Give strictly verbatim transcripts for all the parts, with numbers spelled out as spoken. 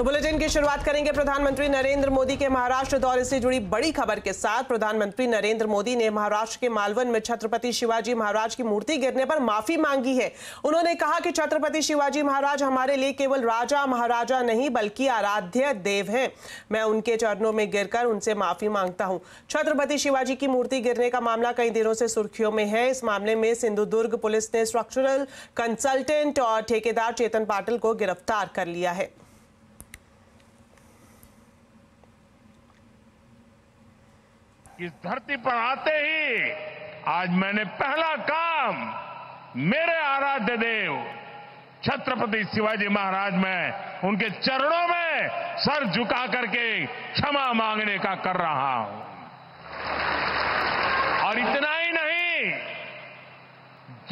तो बुलेटिन की शुरुआत करेंगे प्रधानमंत्री नरेंद्र मोदी के महाराष्ट्र दौरे से जुड़ी बड़ी खबर के साथ। प्रधानमंत्री नरेंद्र मोदी ने महाराष्ट्र के मालवण में छत्रपति शिवाजी महाराज की मूर्ति गिरने पर माफी मांगी है। उन्होंने कहा कि छत्रपति शिवाजी महाराज हमारे लिए केवल राजा महाराजा नहीं बल्कि आराध्य देव हैं। मैं उनके चरणों में गिरकर उनसे माफी मांगता हूं। छत्रपति शिवाजी की मूर्ति गिरने का मामला कई दिनों से सुर्खियों में है। इस मामले में सिंधुदुर्ग पुलिस ने स्ट्रक्चरल कंसल्टेंट और ठेकेदार चेतन पाटिल को गिरफ्तार कर लिया है। इस धरती पर आते ही आज मैंने पहला काम मेरे आराध्य देव छत्रपति शिवाजी महाराज में उनके चरणों में सर झुका करके क्षमा मांगने का कर रहा हूं। और इतना ही नहीं,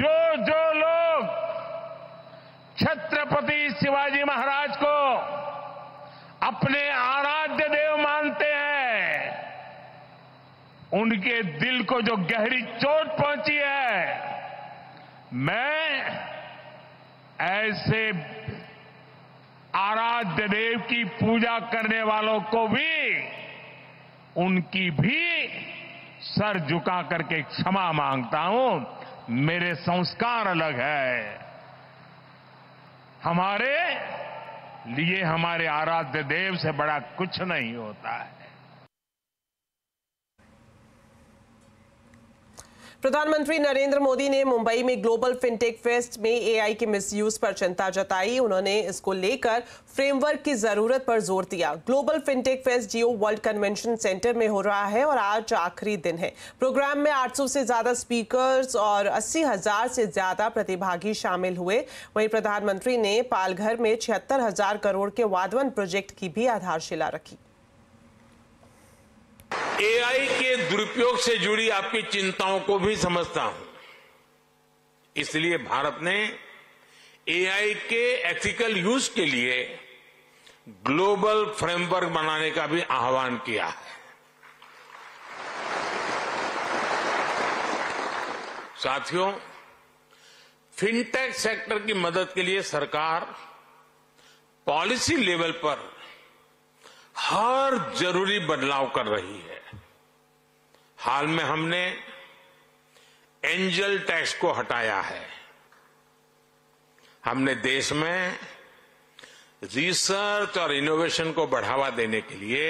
जो जो लोग छत्रपति शिवाजी महाराज को अपने आराध्य देव मानते हैं, उनके दिल को जो गहरी चोट पहुंची है, मैं ऐसे आराध्य देव की पूजा करने वालों को भी उनकी भी सर झुका करके क्षमा मांगता हूं। मेरे संस्कार अलग है, हमारे लिए हमारे आराध्य देव से बड़ा कुछ नहीं होता है। प्रधानमंत्री नरेंद्र मोदी ने मुंबई में ग्लोबल फिनटेक फेस्ट में एआई के मिसयूज पर चिंता जताई। उन्होंने इसको लेकर फ्रेमवर्क की जरूरत पर जोर दिया। Global fintech fest Jio world convention centre में हो रहा है और आज आखिरी दिन है। प्रोग्राम में आठ सौ से ज्यादा स्पीकर्स और अस्सी हजार से ज्यादा प्रतिभागी शामिल हुए। वहीं प्रधानमंत्री ने पालघर में छिहत्तर हजार करोड़ के वाधवन प्रोजेक्ट की भी आधारशिला रखी। एआई के दुरुपयोग से जुड़ी आपकी चिंताओं को भी समझता हूं, इसलिए भारत ने एआई के एथिकल यूज के लिए ग्लोबल फ्रेमवर्क बनाने का भी आह्वान किया है। साथियों, फिनटेक सेक्टर की मदद के लिए सरकार पॉलिसी लेवल पर हर जरूरी बदलाव कर रही है। हाल में हमने एंजल टैक्स को हटाया है। हमने देश में रिसर्च और इनोवेशन को बढ़ावा देने के लिए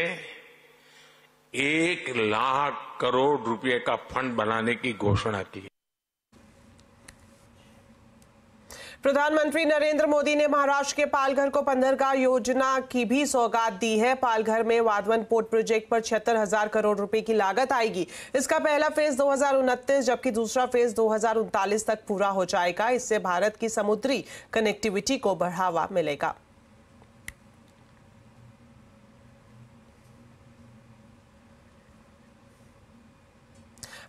एक लाख करोड़ रुपए का फंड बनाने की घोषणा की। प्रधानमंत्री नरेंद्र मोदी ने महाराष्ट्र के पालघर को बंदरगाह योजना की भी सौगात दी है। पालघर में वाधवन पोर्ट प्रोजेक्ट पर छिहत्तर हजार करोड़ रुपए की लागत आएगी। इसका पहला फेज दो हजार उनतीस जबकि दूसरा फेज दो हजार उनतालीस तक पूरा हो जाएगा। इससे भारत की समुद्री कनेक्टिविटी को बढ़ावा मिलेगा।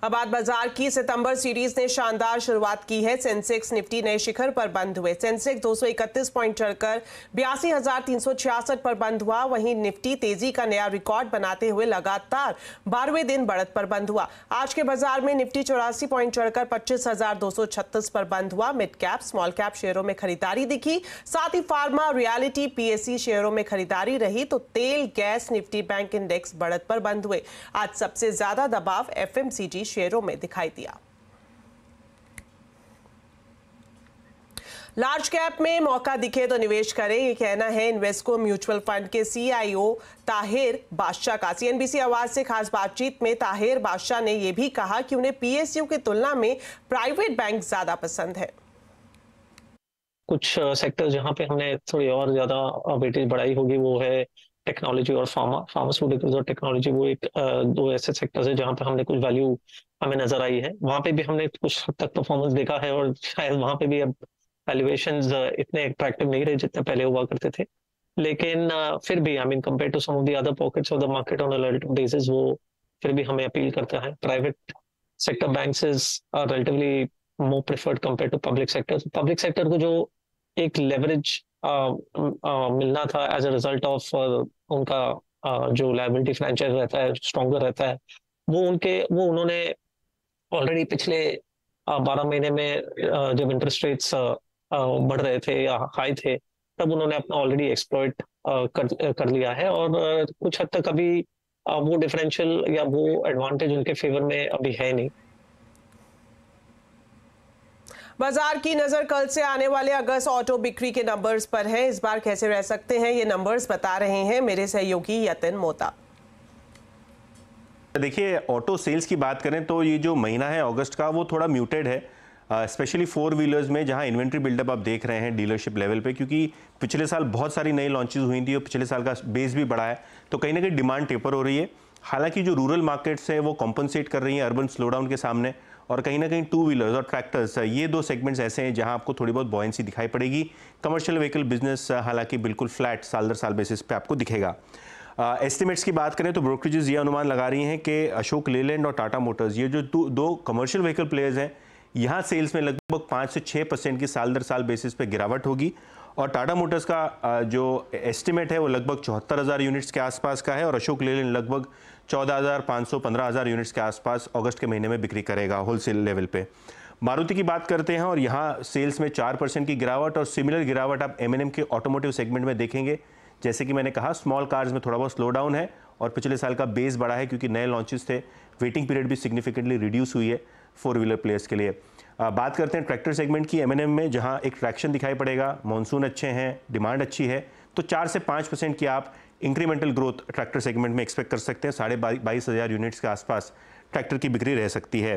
आबाद बाजार की सितंबर सीरीज ने शानदार शुरुआत की है। सेंसेक्स निफ्टी नए शिखर पर बंद हुए। सेंसेक्स दो सौ इकतीस पॉइंट चढ़कर बयासी हजार तीन सौ छियासठ पर बंद हुआ। वहीं निफ्टी तेजी का नया रिकॉर्ड बनाते हुए लगातार बारहवें दिन बढ़त पर बंद हुआ। आज के बाजार में निफ्टी चौरासी पॉइंट चढ़कर पच्चीस हजार दो सौ छत्तीस पर बंद हुआ। मिड कैप स्मॉल कैप शेयरों में खरीदारी दिखी, साथ ही फार्मा रियलिटी पीएससी शेयरों में खरीदारी रही। तो तेल गैस निफ्टी बैंक इंडेक्स बढ़त पर बंद हुए। आज सबसे ज्यादा दबाव एफएमसीजी शेयरों में दिखाई दिया। लार्ज कैप में मौका दिखे तो निवेश करें, ये कहना है इन्वेस्को म्यूचुअल फंड के सीईओ ताहिर बादशाह का। सीएनबीसी आवाज से खास बातचीत में ताहिर बादशाह ने यह भी कहा कि उन्हें पीएसयू की तुलना में प्राइवेट बैंक ज्यादा पसंद है। कुछ सेक्टर जहां पे हमने थोड़ी और ज्यादा वेटेज बढ़ाई होगी वो है टेक्नोलॉजी और फार्मा फार्मास्यूटिकल्स और टेक्नोलॉजी। वो एक दो ऐसे सेक्टर्स हैं जहाँ पे हमने कुछ वैल्यू हमें नजर आई है। वहाँ पे भी हमने कुछ हद तक परफॉर्मेंस देखा है और शायद वहाँ पे भी अब वैल्यूएशंस इतने अट्रैक्टिव नहीं रहे जितने पहले हुआ करते थे, लेकिन फिर भी I mean compare to some of the other pockets of the market on a relative basis वो फिर भी हमें अपील करता है। Private sector banks are relatively more preferred compare to public sector. Public sector को जो एक लेवरेज Uh, uh, मिलना था एज अ रिजल्ट ऑफ उनका uh, जो लायबिलिटी फ्रेंचाइज रहता है स्ट्रॉन्गर रहता है, वो उनके वो उन्होंने ऑलरेडी पिछले बारह uh, महीने में uh, जब इंटरेस्ट रेट्स uh, uh, बढ़ रहे थे या हाई थे तब उन्होंने अपना ऑलरेडी एक्सप्लॉइट कर, कर लिया है और कुछ हद तक अभी वो डिफरेंशियल या वो एडवांटेज उनके फेवर में अभी है नहीं। बाजार की नजर कल से आने वाले अगस्त ऑटो बिक्री के नंबर्स पर है। इस बार कैसे रह सकते हैं ये नंबर्स बता रहे हैं मेरे सहयोगी यतिन मोता। देखिए, ऑटो सेल्स की बात करें तो ये जो महीना है अगस्त का वो थोड़ा म्यूटेड है, स्पेशली फोर व्हीलर्स में, जहां इन्वेंट्री बिल्डअप आप देख रहे हैं डीलरशिप लेवल पे, क्योंकि पिछले साल बहुत सारी नई लॉन्चेस हुई थी और पिछले साल का बेस भी बढ़ा है, तो कहीं ना कहीं डिमांड टेपर हो रही है। हालांकि जो रूरल मार्केट्स है वो कॉम्पनसेट कर रही हैं अर्बन स्लोडाउन के सामने, और कहीं ना कहीं टू व्हीलर्स और ट्रैक्टर्स, ये दो सेगमेंट्स ऐसे हैं जहां आपको थोड़ी बहुत बॉयंसी दिखाई पड़ेगी। कमर्शियल व्हीकल बिजनेस हालांकि बिल्कुल फ्लैट साल दर साल बेसिस पे आपको दिखेगा। एस्टिमेट्स uh, की बात करें तो ब्रोकरेजेस ये अनुमान लगा रही हैं कि अशोक लेलैंड और टाटा मोटर्स, ये जो दो, दो कमर्शियल व्हीकल प्लेयर्स हैं, यहाँ सेल्स में लगभग पाँच से छः परसेंट की साल दर साल बेसिस पे गिरावट होगी। और टाटा मोटर्स का जो एस्टिमेट है वो लगभग चौहत्तर हज़ार यूनिट्स के आसपास का है और अशोक लेलैंड लगभग चौदह हज़ार पाँच सौ पंद्रह हज़ार यूनिट्स के आसपास अगस्त के महीने में बिक्री करेगा होलसेल लेवल पे। मारुति की बात करते हैं और यहाँ सेल्स में चार परसेंट की गिरावट और सिमिलर गिरावट आप एमएनएम के ऑटोमोटिव सेगमेंट में देखेंगे। जैसे कि मैंने कहा, स्मॉल कार्स में थोड़ा बहुत स्लो डाउन है और पिछले साल का बेस बढ़ा है क्योंकि नए लॉन्चेस थे, वेटिंग पीरियड भी सिग्निफिकेंटली रिड्यूस हुई है फोर व्हीलर प्लेयर्स के लिए। आ, बात करते हैं ट्रैक्टर सेगमेंट की। एमएनएम में जहाँ एक ट्रैक्शन दिखाई पड़ेगा, मॉनसून अच्छे हैं, डिमांड अच्छी है, तो चार से पाँच परसेंट की आप इंक्रीमेंटल ग्रोथ ट्रैक्टर सेगमेंट में एक्सपेक्ट कर सकते हैं। साढ़े बाईस हज़ार यूनिट्स के आसपास ट्रैक्टर की बिक्री रह सकती है।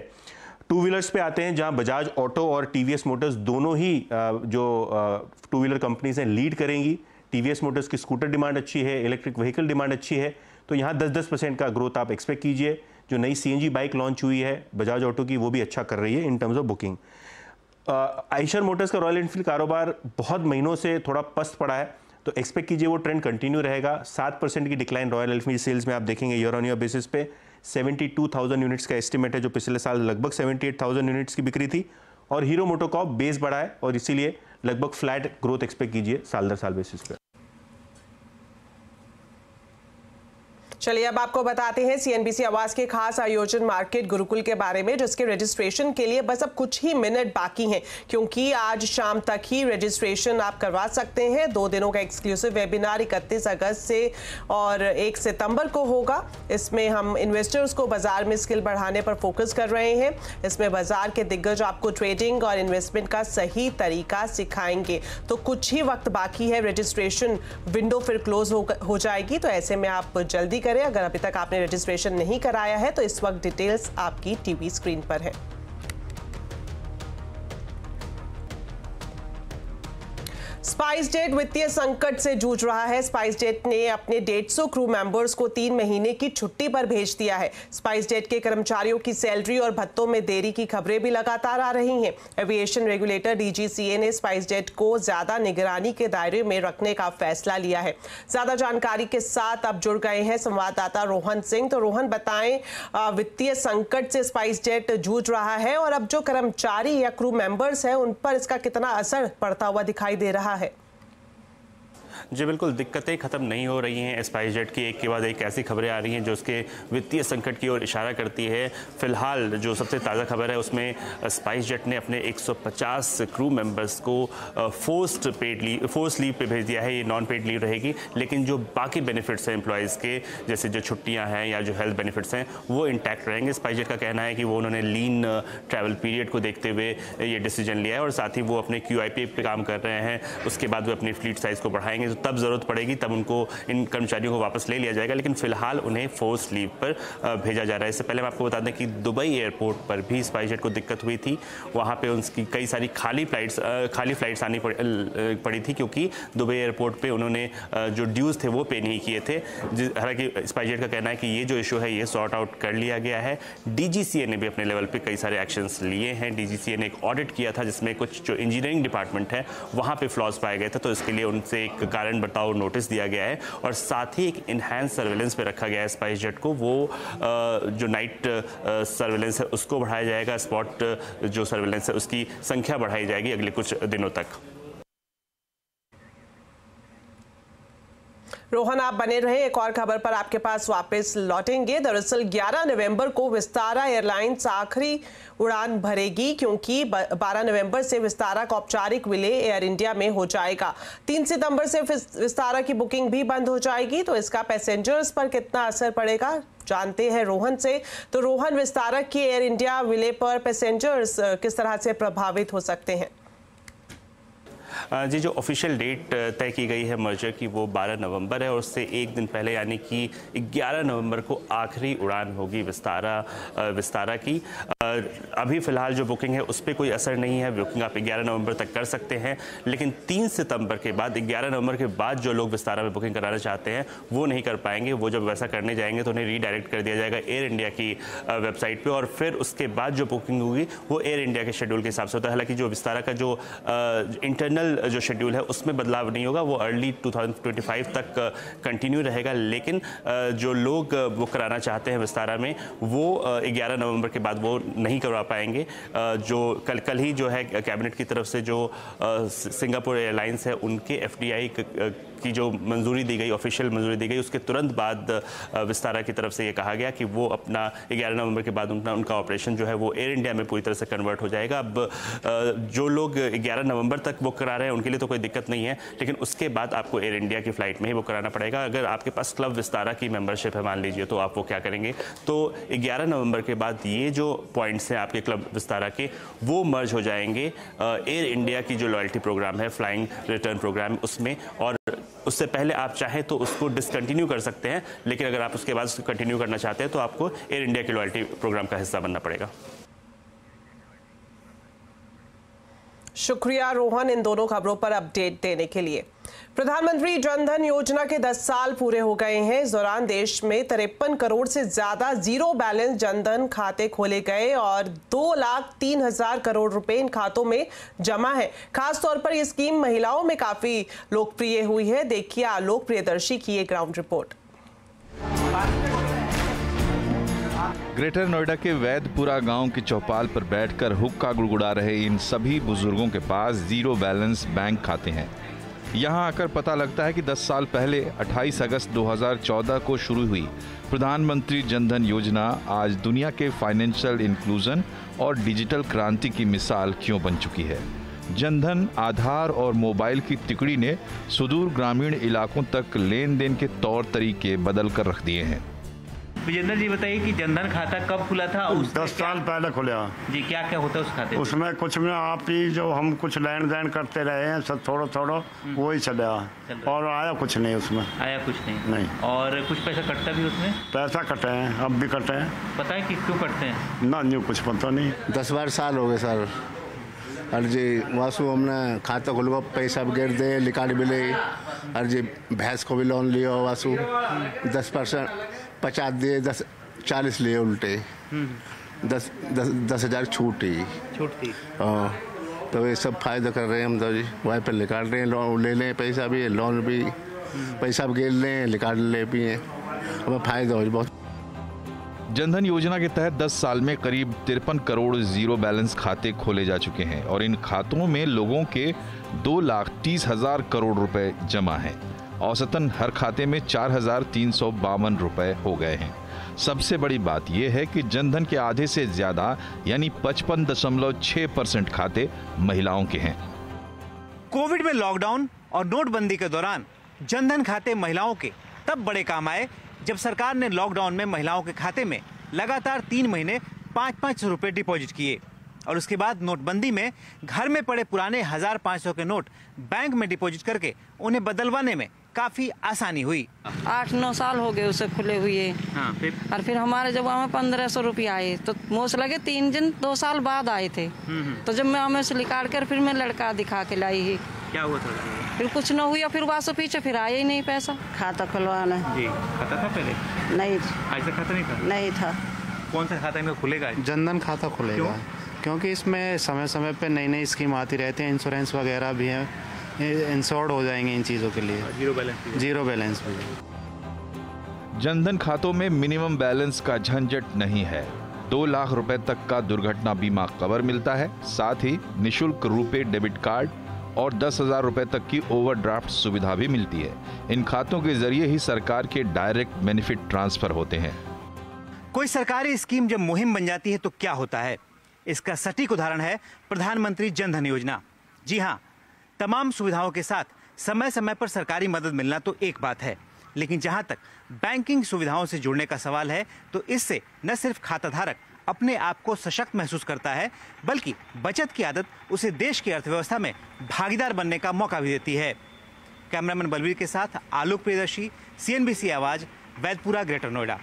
टू व्हीलर्स पे आते हैं जहां बजाज ऑटो और टीवीएस मोटर्स दोनों ही जो टू व्हीलर कंपनीज हैं लीड करेंगी। टीवीएस मोटर्स की स्कूटर डिमांड अच्छी है, इलेक्ट्रिक व्हीकल डिमांड अच्छी है, तो यहां दस दस परसेंट का ग्रोथ आप एक्सपेक्ट कीजिए। जो नई सीएनजी बाइक लॉन्च हुई है बजाज ऑटो की, वो भी अच्छा कर रही है in terms of booking. Eicher motors का रॉयल एनफील्ड कारोबार बहुत महीनों से थोड़ा पस्त पड़ा है, तो एक्सपेक्ट कीजिए वो ट्रेंड कंटिन्यू रहेगा। सात परसेंट की डिक्लाइन रॉयल एनफील्ड सेल्स में आप देखेंगे ईयर ऑन ईयर बेसिस पे। बहत्तर हज़ार यूनिट्स का एस्टिमेट है, जो पिछले साल लगभग अठहत्तर हज़ार यूनिट्स की बिक्री थी। और हीरो मोटोकॉर्प बेस बढ़ा है और इसीलिए लगभग फ्लैट ग्रोथ एक्सपेक्ट कीजिए साल दर साल बेसिस पे। चलिए अब आपको बताते हैं सीएनबीसी आवाज के खास आयोजन मार्केट गुरुकुल के बारे में, जिसके रजिस्ट्रेशन के लिए बस अब कुछ ही मिनट बाकी हैं, क्योंकि आज शाम तक ही रजिस्ट्रेशन आप करवा सकते हैं। दो दिनों का एक्सक्लूसिव वेबिनार इकतीस अगस्त से और एक सितंबर को होगा। इसमें हम इन्वेस्टर्स को बाजार में स्किल बढ़ाने पर फोकस कर रहे हैं। इसमें बाजार के दिग्गज आपको ट्रेडिंग और इन्वेस्टमेंट का सही तरीका सिखाएंगे। तो कुछ ही वक्त बाकी है, रजिस्ट्रेशन विंडो फिर क्लोज हो जाएगी, तो ऐसे में आप जल्दी अगर अभी तक आपने रजिस्ट्रेशन नहीं कराया है तो इस वक्त डिटेल्स आपकी टीवी स्क्रीन पर है। स्पाइसजेट वित्तीय संकट से जूझ रहा है। स्पाइसजेट ने अपने डेढ़ सौ क्रू मेंबर्स को तीन महीने की छुट्टी पर भेज दिया है। स्पाइसजेट के कर्मचारियों की सैलरी और भत्तों में देरी की खबरें भी लगातार आ रही हैं। एविएशन रेगुलेटर डीजीसीए ने स्पाइसजेट को ज्यादा निगरानी के दायरे में रखने का फैसला लिया है। ज्यादा जानकारी के साथ अब जुड़ गए हैं संवाददाता रोहन सिंह। तो रोहन, बताएं, वित्तीय संकट से स्पाइसजेट जूझ रहा है और अब जो कर्मचारी या क्रू मेंबर्स हैं उन पर इसका कितना असर पड़ता हुआ दिखाई दे रहा है? जी बिल्कुल, दिक्कतें खत्म नहीं हो रही हैं। स्पाइसजेट की एक के बाद एक ऐसी खबरें आ रही हैं जो उसके वित्तीय संकट की ओर इशारा करती है। फिलहाल जो सबसे ताज़ा खबर है उसमें स्पाइसजेट ने अपने एक सौ पचास क्रू मेंबर्स को forced paid leave force leave पे भेज दिया है। ये नॉन पेड लीव रहेगी, लेकिन जो बाकी बेनिफिट्स हैं एम्प्लॉयज़ के, जैसे जो छुट्टियाँ हैं या जो हेल्थ बेनिफिट्स हैं, वो इंटैक्ट रहेंगे। स्पाइसजेट का कहना है कि वो उन्होंने लीन ट्रैवल पीरियड को देखते हुए ये डिसीजन लिया है और साथ ही वो अपने क्यू आई पी पे काम कर रहे हैं, उसके बाद वो अपनी फ्लीट साइज़ को बढ़ाएंगे। तो तब ज़रूरत पड़ेगी तब उनको, इन कर्मचारियों को वापस ले लिया जाएगा, लेकिन फिलहाल उन्हें फोर्स लीव पर भेजा जा रहा है। इससे पहले हम आपको बता दें कि दुबई एयरपोर्ट पर भी स्पाइसजेट को दिक्कत हुई थी। वहाँ पे उनकी कई सारी खाली फ्लाइट्स खाली फ्लाइट्स आनी पड़ी थी, क्योंकि दुबई एयरपोर्ट पे उन्होंने जो ड्यूज़ थे वो पे नहीं किए थे। हालांकि स्पाइसजेट का कहना है कि ये जो इशू है ये सॉर्ट आउट कर लिया गया है। डीजीसीए ने भी अपने लेवल पर कई सारे एक्शंस लिए हैं। डीजीसीए ने एक ऑडिट किया था जिसमें कुछ जो इंजीनियरिंग डिपार्टमेंट है वहाँ पर फ्लॉज पाए गए थे, तो इसके लिए उनसे एक कारण बताओ नोटिस दिया गया है और साथ ही एक इनहैंस सर्वेलेंस पे रखा गया है स्पाइसजेट को। वो जो नाइट सर्वेलेंस है उसको बढ़ाया जाएगा, स्पॉट जो सर्वेलेंस है उसकी संख्या बढ़ाई जाएगी अगले कुछ दिनों तक। रोहन, आप बने रहे, एक और खबर पर आपके पास वापस लौटेंगे। दरअसल ग्यारह नवंबर को विस्तारा एयरलाइंस आखिरी उड़ान भरेगी, क्योंकि बारह नवंबर से विस्तारा का औपचारिक विलय एयर इंडिया में हो जाएगा। तीन सितंबर से विस्तारा की बुकिंग भी बंद हो जाएगी, तो इसका पैसेंजर्स पर कितना असर पड़ेगा जानते हैं रोहन से। तो रोहन, विस्तारा के एयर इंडिया विलय पर पैसेंजर्स किस तरह से प्रभावित हो सकते हैं? जी, जो ऑफिशियल डेट तय की गई है मर्जर की वो बारह नवंबर है, और उससे एक दिन पहले यानी कि ग्यारह नवंबर को आखिरी उड़ान होगी विस्तारा विस्तारा की। अभी फ़िलहाल जो बुकिंग है उस पर कोई असर नहीं है, बुकिंग आप ग्यारह नवंबर तक कर सकते हैं। लेकिन तीन सितंबर के बाद, ग्यारह नवंबर के बाद जो लोग विस्तारा में बुकिंग कराना चाहते हैं वो नहीं कर पाएंगे। वो जब वैसा करने जाएंगे तो उन्हें रीडायरेक्ट कर दिया जाएगा एयर इंडिया की वेबसाइट पर, और फिर उसके बाद जो बुकिंग होगी वो एयर इंडिया के शेड्यूल के हिसाब से होता है। हालाँकि जो विस्तारा का जो इंटरनल जो शेड्यूल है उसमें बदलाव नहीं होगा, वो अर्ली दो हज़ार पच्चीस तक कंटिन्यू रहेगा। लेकिन जो लोग वो कराना चाहते हैं विस्तारा में वो ग्यारह नवंबर के बाद वो नहीं करवा पाएंगे। जो कल कल ही जो है कैबिनेट की तरफ से जो सिंगापुर एयरलाइंस है उनके एफडीआई की जो मंजूरी दी गई, ऑफिशियल मंजूरी दी गई, उसके तुरंत बाद विस्तारा की तरफ से ये कहा गया कि वो अपना ग्यारह नवंबर के बाद उनका उनका ऑपरेशन जो है वो एयर इंडिया में पूरी तरह से कन्वर्ट हो जाएगा। अब जो लोग ग्यारह नवंबर तक वो करा रहे हैं उनके लिए तो कोई दिक्कत नहीं है, लेकिन उसके बाद आपको एयर इंडिया की फ़्लाइट में ही वो कराना पड़ेगा। अगर आपके पास क्लब विस्तारा की मेम्बरशिप है मान लीजिए, तो आप वो क्या करेंगे? तो ग्यारह नवंबर के बाद ये जो पॉइंट्स हैं आपके क्लब विस्तारा के वो मर्ज हो जाएंगे एयर इंडिया की जो लॉयल्टी प्रोग्राम है, फ्लाइंग रिटर्न प्रोग्राम, उसमें। और उससे पहले आप चाहें तो उसको डिसकंटिन्यू कर सकते हैं, लेकिन अगर आप उसके बाद उसको कंटिन्यू करना चाहते हैं तो आपको एयर इंडिया के लॉयल्टी प्रोग्राम का हिस्सा बनना पड़ेगा। शुक्रिया रोहन इन दोनों खबरों पर अपडेट देने के लिए। प्रधानमंत्री जनधन योजना के दस साल पूरे हो गए हैं। इस दौरान देश में तिरपन करोड़ से ज्यादा जीरो बैलेंस जनधन खाते खोले गए और दो लाख तीन हजार करोड़ रुपए इन खातों में जमा है। खासतौर पर यह स्कीम महिलाओं में काफी लोकप्रिय हुई है। देखिए आलोक प्रियदर्शी की ये ग्राउंड रिपोर्ट। ग्रेटर नोएडा के वैदपुरा गांव की चौपाल पर बैठकर हुक्का गुड़गुड़ा रहे इन सभी बुजुर्गों के पास जीरो बैलेंस बैंक खाते हैं। यहां आकर पता लगता है कि दस साल पहले अट्ठाईस अगस्त दो हज़ार चौदह को शुरू हुई प्रधानमंत्री जनधन योजना आज दुनिया के फाइनेंशियल इंक्लूजन और डिजिटल क्रांति की मिसाल क्यों बन चुकी है। जनधन, आधार और मोबाइल की तिकड़ी ने सुदूर ग्रामीण इलाकों तक लेन देन के तौर तरीके बदल कर रख दिए हैं। विजेंद्र जी बताइए कि जनधन खाता कब खुला था? दस साल पहले खुला जी। क्या क्या होता है उस खाते? उसमें कुछ में आप ही जो हम कुछ लेन देन करते रहे हैं सब थोड़ा थोड़ा वो ही चला, और आया कुछ नहीं उसमें आया कुछ नहीं नहीं और कुछ पैसा कटता भी उसमें? पैसा कटे हैं, अब भी कटे हैं। पता है कि क्यों कटते हैं? ना न्यू कुछ पता नहीं। दस बारह साल हो गए सर। अरे जी वासु हमने खाता खुलवा, पैसा भी गिर दे, लिकाड़ भी ले, अरे जी भैंस को भी लोन लियो वासु, दस परसेंट पचास दिए, दस चालीस लिए उल्टे, दस दस दस हज़ार छूटी छूटी। हाँ, तो ये सब फायदा कर रहे हैं हम तो जी। वहीं पर निकाल रहे हैं, लोन ले लें, पैसा भी लोन भी, पैसा भी गेर लें, निकाल ले भी हैं, हमें फ़ायदा हो जी बहुत। जनधन योजना के तहत दस साल में करीब तिरपन करोड़ जीरो बैलेंस खाते खोले जा चुके हैं और इन खातों में लोगों के दो लाख तीस हज़ार करोड़ रुपए जमा हैं। औसतन हर खाते में चार हजार तीन सौ बावन रुपये हो गए हैं। सबसे बड़ी बात यह है कि जनधन के आधे से ज़्यादा यानी पचपन दशमलव छः परसेंट खाते महिलाओं के हैं। कोविड में लॉकडाउन और नोटबंदी के दौरान जनधन खाते महिलाओं के तब बड़े काम आए जब सरकार ने लॉकडाउन में महिलाओं के खाते में लगातार तीन महीने पाँच पाँच रुपये डिपॉजिट किए और उसके बाद नोटबंदी में घर में पड़े पुराने हजार पाँच सौ के नोट बैंक में डिपॉजिट करके उन्हें बदलवाने में काफी आसानी हुई। आठ नौ साल हो गए उसे खुले हुए। हाँ, फिर? और फिर हमारे जब हमें पंद्रह सौ रुपया आए तो मोस लगे तीन दिन दो साल बाद आए थे, तो जब मैं हमें उसे निकाल कर फिर मैं लड़का दिखा के लाई ही। क्या हुआ था? फिर कुछ ना हुआ, फिर वापस पीछे फिर आया ही नहीं पैसा। खाता खुलवाना जी, खाता था पहले? नहीं, आज तक खाता नहीं था। नहीं था। कौन सा खाता में खुलेगा? जनधन खाता खुलेगा, क्योंकि इसमें समय समय पर नई नई स्कीम आती रहती है, इंश्योरेंस वगैरह भी है, इंश्योर्ड हो जाएंगे इन चीज़ों के लिए। Zero balance zero balance Jan Dhan खातों में मिनिमम बैलेंस का झंझट नहीं है। दो लाख रुपए तक का दुर्घटना बीमा कवर मिलता है, साथ ही निशुल्क रुपए डेबिट कार्ड और दस हजार रुपये तक की ओवरड्राफ्ट सुविधा भी मिलती है। इन खातों के जरिए ही सरकार के डायरेक्ट बेनिफिट ट्रांसफर होते हैं। कोई सरकारी स्कीम जब मुहिम बन जाती है तो क्या होता है, इसका सटीक उदाहरण है प्रधानमंत्री जनधन योजना। जी हाँ, तमाम सुविधाओं के साथ समय समय पर सरकारी मदद मिलना तो एक बात है, लेकिन जहाँ तक बैंकिंग सुविधाओं से जुड़ने का सवाल है तो इससे न सिर्फ खाताधारक अपने आप को सशक्त महसूस करता है, बल्कि बचत की आदत उसे देश की अर्थव्यवस्था में भागीदार बनने का मौका भी देती है। कैमरामैन बलवीर के साथ Alok Priyadarshi, C N B C Awaaz, Vaidpura, greater Noida.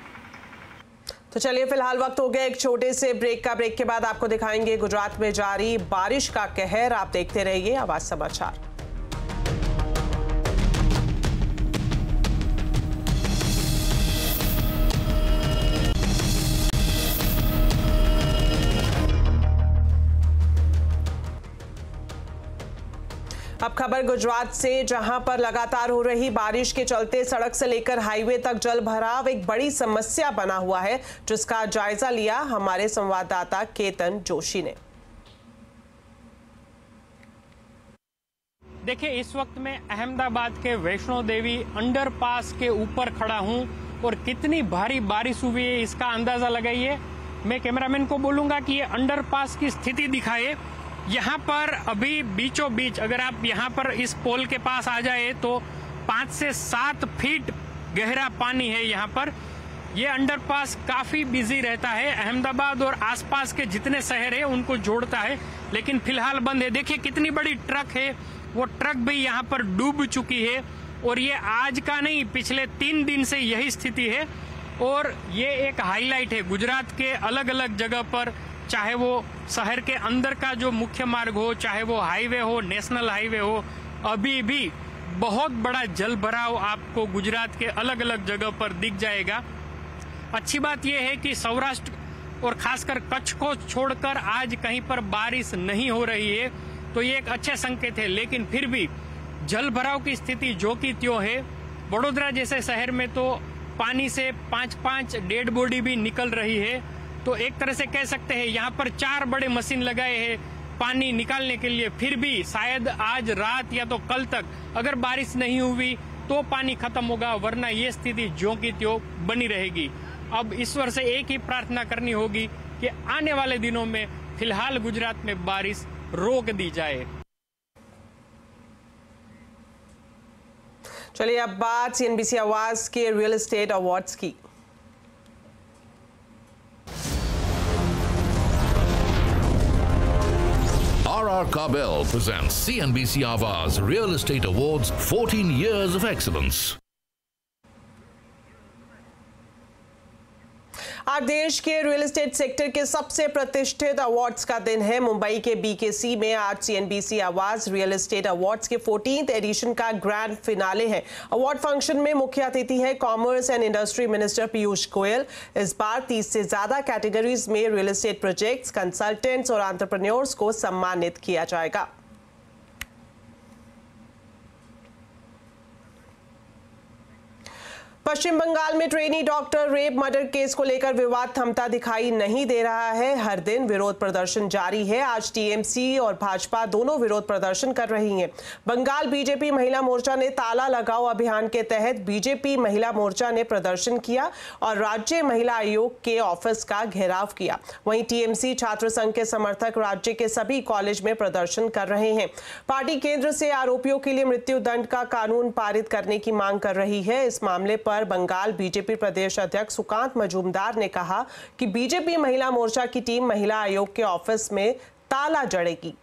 तो चलिए फिलहाल वक्त हो गया एक छोटे से ब्रेक का। ब्रेक के बाद आपको दिखाएंगे गुजरात में जारी बारिश का कहर। आप देखते रहिए आवाज समाचार। अब खबर गुजरात से, जहां पर लगातार हो रही बारिश के चलते सड़क से लेकर हाईवे तक जल भराव एक बड़ी समस्या बना हुआ है, जिसका जायजा लिया हमारे संवाददाता केतन जोशी ने। देखिए, इस वक्त मैं अहमदाबाद के वैष्णो देवी अंडरपास के ऊपर खड़ा हूं और कितनी भारी बारिश हुई है इसका अंदाजा लगाइए। मैं कैमरामैन को बोलूंगा कि ये अंडरपास की स्थिति दिखाए। यहाँ पर अभी बीचों बीच अगर आप यहाँ पर इस पोल के पास आ जाए तो पाँच से सात फीट गहरा पानी है यहाँ पर। ये अंडरपास काफ़ी बिजी रहता है, अहमदाबाद और आसपास के जितने शहर हैं उनको जोड़ता है, लेकिन फिलहाल बंद है। देखिए कितनी बड़ी ट्रक है, वो ट्रक भी यहाँ पर डूब चुकी है और ये आज का नहीं, पिछले तीन दिन से यही स्थिति है। और ये एक हाईलाइट है गुजरात के अलग अलग जगह पर, चाहे वो शहर के अंदर का जो मुख्य मार्ग हो, चाहे वो हाईवे हो, नेशनल हाईवे हो, अभी भी बहुत बड़ा जल भराव आपको गुजरात के अलग अलग जगह पर दिख जाएगा। अच्छी बात यह है कि सौराष्ट्र और खासकर कच्छ को छोड़कर आज कहीं पर बारिश नहीं हो रही है, तो ये एक अच्छे संकेत है। लेकिन फिर भी जल भराव की स्थिति जो की त्यों है। वडोदरा जैसे शहर में तो पानी से पाँच पाँच डेड बॉडी भी निकल रही है, तो एक तरह से कह सकते हैं यहाँ पर चार बड़े मशीन लगाए हैं पानी निकालने के लिए। फिर भी शायद आज रात या तो कल तक अगर बारिश नहीं हुई तो पानी खत्म होगा, वरना ये स्थिति ज्यों की त्यों बनी रहेगी। अब ईश्वर से एक ही प्रार्थना करनी होगी कि आने वाले दिनों में फिलहाल गुजरात में बारिश रोक दी जाए। चलिए अब बात सी एन बी सी आवाज के रियल एस्टेट अवार्ड्स की। R Kabel presents C N B C Awaaz Real Estate Awards fourteen years of Excellence। आज देश के रियल एस्टेट सेक्टर के सबसे प्रतिष्ठित अवार्ड्स का दिन है। मुंबई के बी के सी में आज सी N B C Awaaz real estate awards के फोर्टीन्थ एडिशन का ग्रैंड फिनाले है। अवार्ड फंक्शन में मुख्य अतिथि है commerce and industry minister Piyush Goyal. इस बार तीस से ज्यादा कैटेगरीज में रियल एस्टेट प्रोजेक्ट्स, कंसल्टेंट्स और एंटरप्रेन्योर्स को सम्मानित किया जाएगा। पश्चिम बंगाल में trainee doctor rape murder case को लेकर विवाद थमता दिखाई नहीं दे रहा है। हर दिन विरोध प्रदर्शन जारी है। आज टी एम सी और भाजपा दोनों विरोध प्रदर्शन कर रही हैं। बंगाल बीजेपी महिला मोर्चा ने ताला लगाओ अभियान के तहत बीजेपी महिला मोर्चा ने प्रदर्शन किया और राज्य महिला आयोग के ऑफिस का घेराव किया। वहीं टी एम सी छात्र संघ के समर्थक राज्य के सभी कॉलेज में प्रदर्शन कर रहे हैं। पार्टी केंद्र से आरोपियों के लिए मृत्यु दंड का कानून पारित करने की मांग कर रही है। इस मामले पर बंगाल बीजेपी प्रदेश अध्यक्ष सुकांत मजुमदार ने कहा कि बीजेपी महिला मोर्चा की टीम महिला आयोग के ऑफिस में ताला जड़ेगी।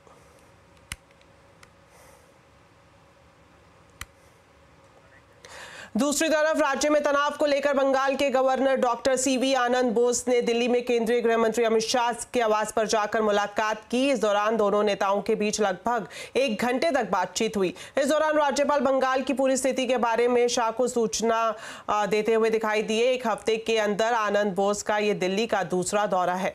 दूसरी तरफ राज्य में तनाव को लेकर बंगाल के governor doctor C V Anand Bose ने दिल्ली में केंद्रीय गृह मंत्री अमित शाह के आवास पर जाकर मुलाकात की। इस दौरान दोनों नेताओं के बीच लगभग एक घंटे तक बातचीत हुई। इस दौरान राज्यपाल बंगाल की पूरी स्थिति के बारे में शाह को सूचना देते हुए दिखाई दिए। एक हफ्ते के अंदर आनंद बोस का ये दिल्ली का दूसरा दौरा है।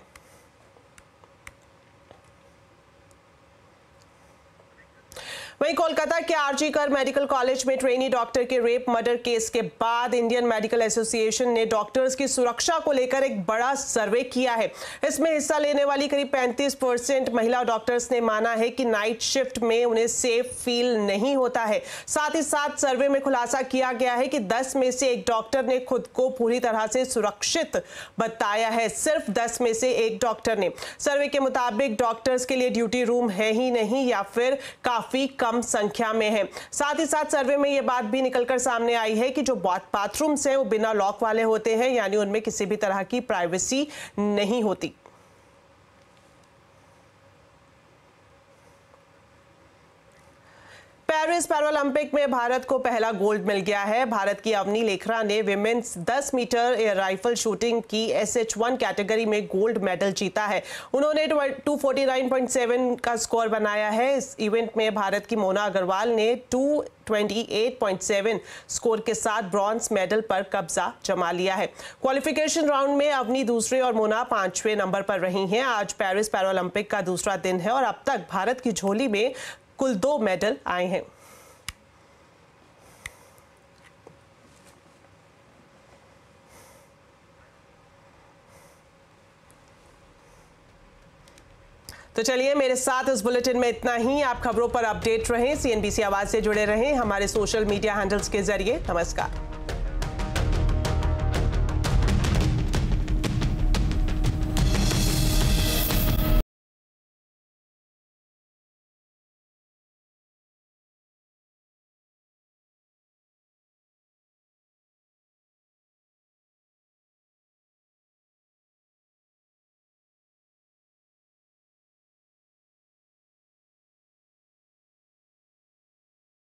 वहीं कोलकाता के आरजी कर मेडिकल कॉलेज में ट्रेनी डॉक्टर के रेप मर्डर केस के बाद इंडियन मेडिकल एसोसिएशन ने डॉक्टर्स की सुरक्षा को लेकर एक बड़ा सर्वे किया है। इसमें हिस्सा लेने वाली करीब पैंतीस परसेंट महिला डॉक्टर्स ने माना है कि नाइट शिफ्ट में उन्हें सेफ फील नहीं होता है। साथ ही साथ सर्वे में खुलासा किया गया है कि दस में से एक डॉक्टर ने खुद को पूरी तरह से सुरक्षित बताया है। सिर्फ दस में से एक डॉक्टर ने। सर्वे के मुताबिक डॉक्टर्स के लिए ड्यूटी रूम है ही नहीं या फिर काफी कम संख्या में है। साथ ही साथ सर्वे में यह बात भी निकलकर सामने आई है कि जो बाथरूम्स हैं वो बिना लॉक वाले होते हैं, यानी उनमें किसी भी तरह की प्राइवेसी नहीं होती। पेरिस पैरालंपिक में भारत को पहला गोल्ड मिल गया है। भारत की अवनी लेखरा ने विमेन्स दस मीटर एयर राइफल शूटिंग की एस एच वन कैटेगरी में गोल्ड मेडल जीता है। उन्होंने दो सौ उनचास पॉइंट सात का स्कोर बनाया है। इस इवेंट में भारत की मोना अग्रवाल ने दो सौ अट्ठाईस पॉइंट सात स्कोर के साथ ब्रॉन्ज मेडल पर कब्जा जमा लिया है। क्वालिफिकेशन राउंड में अवनी दूसरे और मोना पांचवें नंबर पर रही हैं। आज पेरिस पैरालंपिक का दूसरा दिन है और अब तक भारत की झोली में कुल दो मेडल आए हैं। तो चलिए, मेरे साथ इस बुलेटिन में इतना ही। आप खबरों पर अपडेट रहें, सी एन बी सी आवाज से जुड़े रहें हमारे सोशल मीडिया हैंडल्स के जरिए। नमस्कार।